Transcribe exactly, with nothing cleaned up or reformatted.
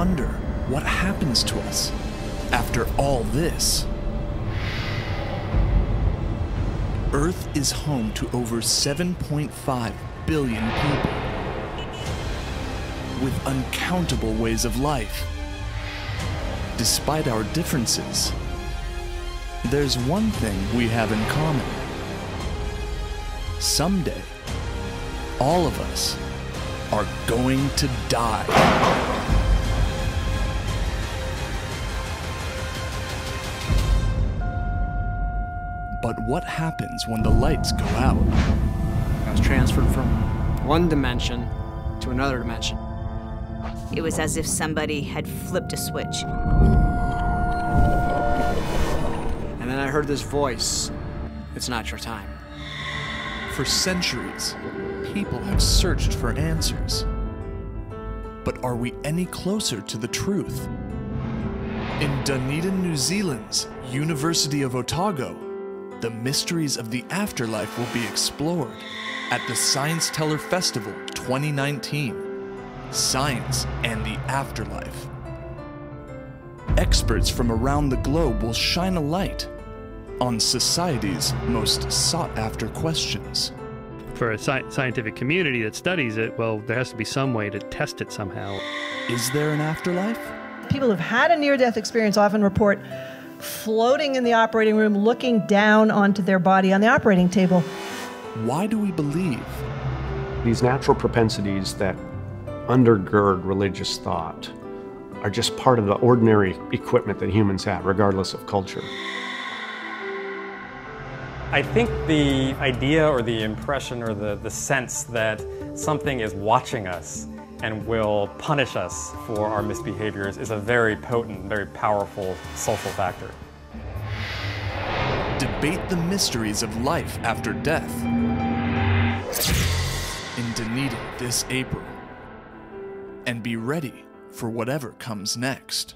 wonder what happens to us after all this. Earth is home to over seven point five billion people with uncountable ways of life. Despite our differences, there's one thing we have in common. Someday, all of us are going to die. But what happens when the lights go out? I was transferred from one dimension to another dimension. It was as if somebody had flipped a switch. And then I heard this voice. It's not your time. For centuries, people have searched for answers. But are we any closer to the truth? In Dunedin, New Zealand's University of Otago, the mysteries of the afterlife will be explored at the Science Teller Festival twenty nineteen. Science and the Afterlife. Experts from around the globe will shine a light on society's most sought-after questions. For a sci scientific community that studies it, well, there has to be some way to test it somehow. Is there an afterlife? People who've had a near-death experience often report floating in the operating room, looking down onto their body on the operating table. Why do we believe? These natural propensities that undergird religious thought are just part of the ordinary equipment that humans have, regardless of culture. I think the idea or the impression or the, the sense that something is watching us and will punish us for our misbehaviors is a very potent, very powerful social factor. Debate the mysteries of life after death in Dunedin this April. And be ready for whatever comes next.